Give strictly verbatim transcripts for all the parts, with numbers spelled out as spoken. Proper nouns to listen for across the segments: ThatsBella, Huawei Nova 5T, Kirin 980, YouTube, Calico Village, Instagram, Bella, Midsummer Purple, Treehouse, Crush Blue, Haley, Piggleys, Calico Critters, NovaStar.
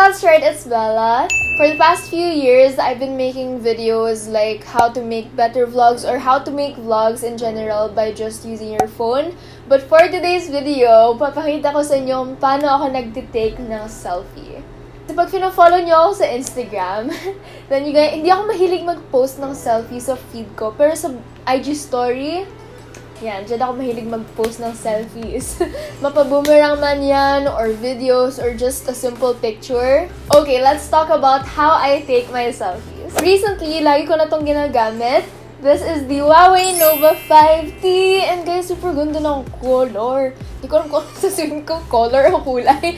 that's right, it's Bella. For the past few years, I've been making videos like how to make better vlogs or how to make vlogs in general by just using your phone. But for today's video, papakita ko sa inyo kung paano ako nagtitake ng selfie. So, pag fina-follow nyo ako sa Instagram, then you guys, hindi ako mahilig mag-post ng selfie sa feed ko. Pero sa I G story, yan, dyan ako mahilig mag-post ng selfies. Mapaboomerang man yan, or videos, or just a simple picture. Okay, let's talk about how I take my selfies. Recently, lagi ko na itong ginagamit. This is the Huawei Nova five T. And guys, super ganda ng color. Hindi ko alam kung sasabihin ko color o kulay.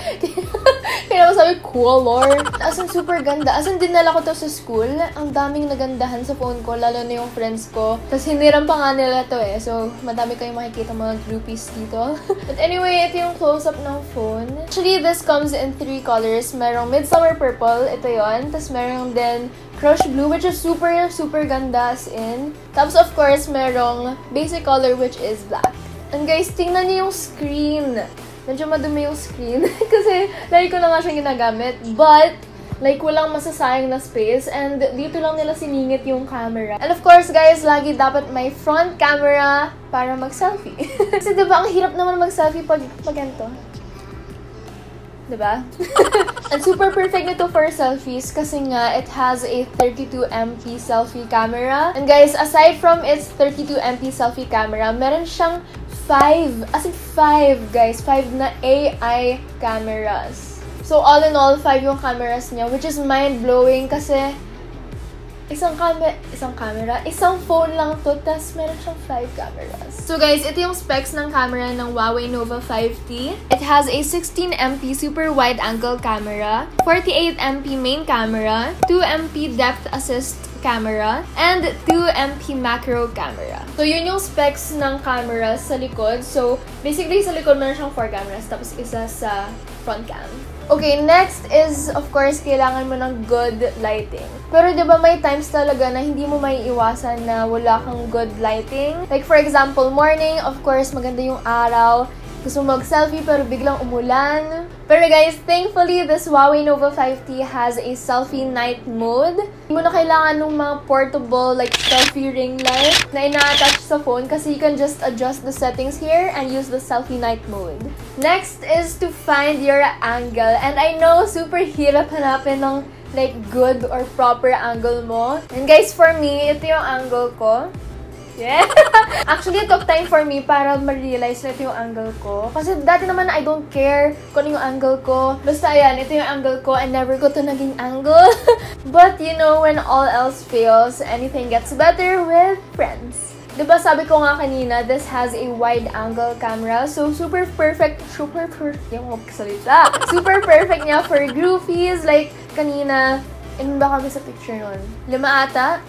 Kaya ako sabi, color. As in, super ganda. As in, dinala ko to sa school. Ang daming nagandahan sa phone ko, lalo na yung friends ko. Tapos hiniram pa nga nila to eh. So, madami kayong makikita mga groupies dito. But anyway, ito yung close-up ng phone. Actually, this comes in three colors. Merong Midsummer Purple, ito yon. Tapos merong din Crush Blue, which is super, super ganda as in. Tapos, of course, merong basic color, which is black. And guys, tingnan niyo yung screen. Medyo madumi yung screen kasi lagi ko na nga siyang ginagamit. But, like, walang masasayang na space. And dito lang nila siningit yung camera. And of course, guys, lagi dapat may front camera para mag-selfie. Kasi diba, ang hirap naman mag-selfie pag, pag ganito. Diba? And super perfect nito for selfies kasi nga it has a thirty-two megapixel selfie camera. And guys, aside from its thirty-two megapixel selfie camera, meron siyang five, as in five guys, five na A I cameras. So all in all, five yung cameras niya, which is mind-blowing kasi isang camera, isang camera, isang phone lang to, tas meron siyang five cameras. So guys, ito yung specs ng camera ng Huawei Nova five T. It has a sixteen megapixel super wide-angle camera, forty-eight megapixel main camera, two megapixel depth assist camera, and two megapixel macro camera. So, yun yung specs ng camera sa likod. So, basically, sa likod meron siyang four cameras, tapos isa sa front cam. Okay, next is, of course, kailangan mo ng good lighting. Pero, di ba, may times talaga na hindi mo may iwasan na wala kang good lighting. Like, for example, morning, of course, maganda yung araw. Gusto mo mag-selfie pero biglang umulan. Pero guys, thankfully, this Huawei Nova five T has a selfie night mode. Hindi mo na kailangan ng mga portable like selfie ring light na ina-attach sa phone kasi you can just adjust the settings here and use the selfie night mode. Next is to find your angle. And I know super hirap hanapin ng like good or proper angle mo. And guys, for me, ito yung angle ko. Yeah. Actually, it took time for me para ma-realize na ito yung angle ko. Kasi dati naman, I don't care kung ano yung angle ko. Basta ayan, ito yung angle ko. I never ko to naging angle. But, you know, when all else fails, anything gets better with friends. Diba sabi ko nga kanina, this has a wide-angle camera. So, super perfect, super perfect, yung magsalita. Super perfect niya for groupies. Like, kanina, ilan ba kami sa picture nun? Lima ata?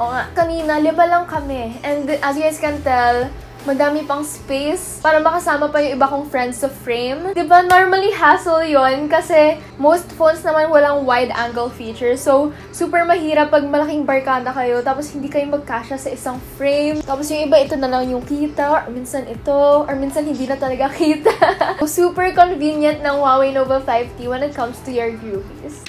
Oo nga. Kanina, lima lang kami. And as you guys can tell, madami pang space para makasama pa yung iba kong friends sa frame. Diba, normally hassle yon kasi most phones naman walang wide-angle feature. So, super mahirap pag malaking barkada kayo tapos hindi kayo magkasya sa isang frame. Tapos yung iba, ito na lang yung kita. Or minsan ito. Or minsan hindi na talaga kita. So, super convenient ng Huawei Nova five T when it comes to your groupies.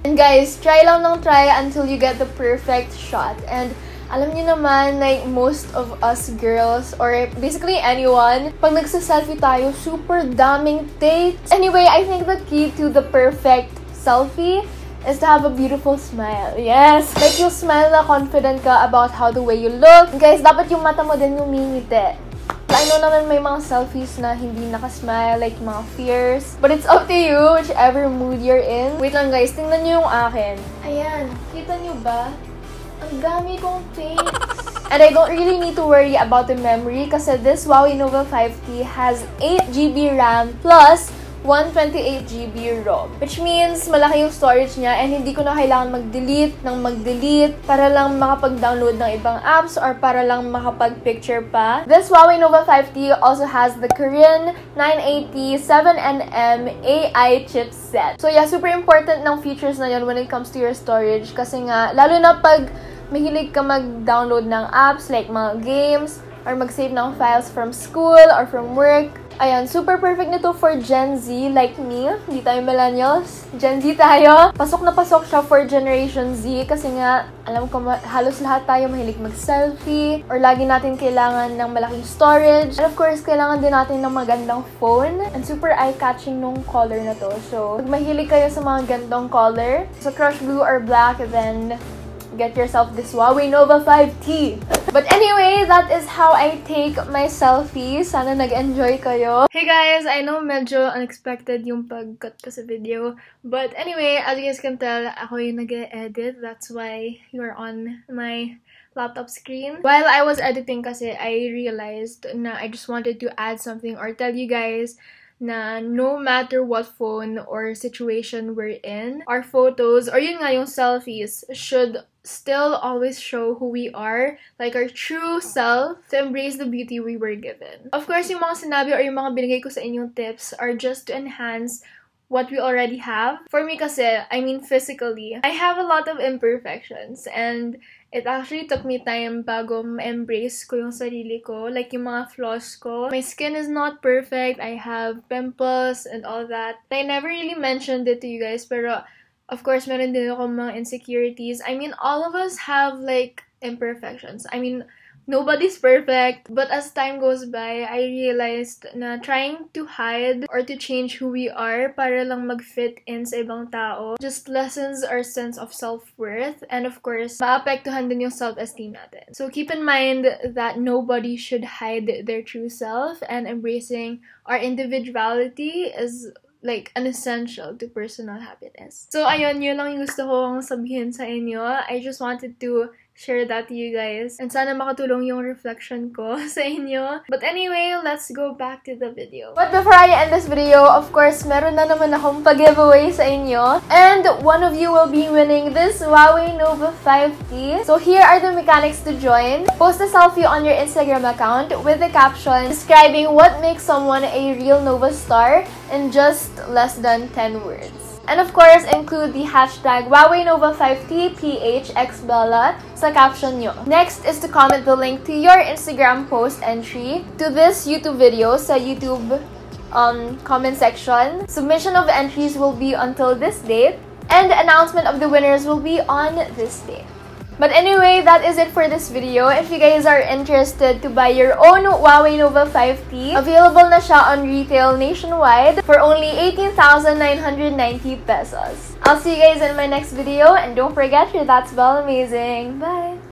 And guys, try lang ng try until you get the perfect shot. And alam niyo naman, like, most of us girls, or basically anyone, pag nagsaselfie tayo, super daming takes. Anyway, I think the key to the perfect selfie is to have a beautiful smile. Yes! Like, yung smile na confident ka about how the way you look. And guys, dapat yung mata mo din ngumingiti. I know naman may mga selfies na hindi nakasmile, like mga fierce. But it's up to you, whichever mood you're in. Wait lang guys, tingnan niyo yung akin. Ayan, kita niyo ba? Ang dami kong takes. And I don't really need to worry about the memory kasi this Huawei Nova five T has eight gigabyte RAM plus one twenty-eight gigabyte ROM. Which means, malaki yung storage niya and hindi ko na kailangan mag-delete ng mag-delete para lang makapag-download ng ibang apps or para lang makapag-picture pa. This Huawei Nova five T also has the Kirin nine eighty seven nanometer A I chipset. So yeah, super important ng features na yun when it comes to your storage kasi nga, lalo na pag mahilig ka mag-download ng apps like mga games, or mag-save ng files from school or from work. Ayan, super perfect nito for Gen Z like me. Hindi tayo millennials. Gen Z tayo. Pasok na pasok siya for Generation Z kasi nga, alam ko halos lahat tayo mahilig mag-selfie or lagi natin kailangan ng malaking storage. And of course, kailangan din natin ng magandang phone. And super eye-catching nung color na to. So, pag mahilig kayo sa mga gandong color, so Crush Blue or Black, then get yourself this Huawei Nova five T. But anyway, that is how I take my selfies. Sana nag-enjoy kayo. Hey guys, I know medyo unexpected yung pag-cut ko sa video. But anyway, as you guys can tell, ako yung nag-edit. That's why you're on my laptop screen. While I was editing kasi, I realized na I just wanted to add something or tell you guys na no matter what phone or situation we're in, our photos or yun nga yung selfies should still always show who we are, like our true self, to embrace the beauty we were given. Of course, yung mga sinabi or yung mga binigay ko sa inyong tips are just to enhance what we already have. For me kasi, I mean physically, I have a lot of imperfections and it actually took me time bago ma-embrace ko yung sarili ko, like yung mga flaws ko. My skin is not perfect, I have pimples and all that. I never really mentioned it to you guys, pero of course, meron din ako mga insecurities. I mean, all of us have like imperfections. I mean, nobody's perfect, but as time goes by, I realized na trying to hide or to change who we are para lang mag-fit in sa ibang tao just lessens our sense of self-worth, and of course, maapektuhan din yung self-esteem natin. So keep in mind that nobody should hide their true self, and embracing our individuality is like an essential to personal happiness. So ayun, yun lang yung gusto kong sabihin sa inyo. I just wanted to share that to you guys. And sana makatulong yung reflection ko sa inyo. But anyway, let's go back to the video. But before I end this video, of course, meron na naman akong pag-giveaway sa inyo. And one of you will be winning this Huawei Nova five T. So here are the mechanics to join. Post a selfie on your Instagram account with the caption describing what makes someone a real Nova star in just less than ten words. And of course, include the hashtag Huawei Nova five T P H X Bella sa caption nyo. Next is to comment the link to your Instagram post entry to this YouTube video sa YouTube um, comment section. Submission of entries will be until this date, and announcement of the winners will be on this date. But anyway, that is it for this video. If you guys are interested to buy your own Huawei Nova five T, available na siya on retail nationwide for only eighteen thousand nine hundred ninety pesos. I'll see you guys in my next video, and don't forget your That's Bell Amazing. Bye!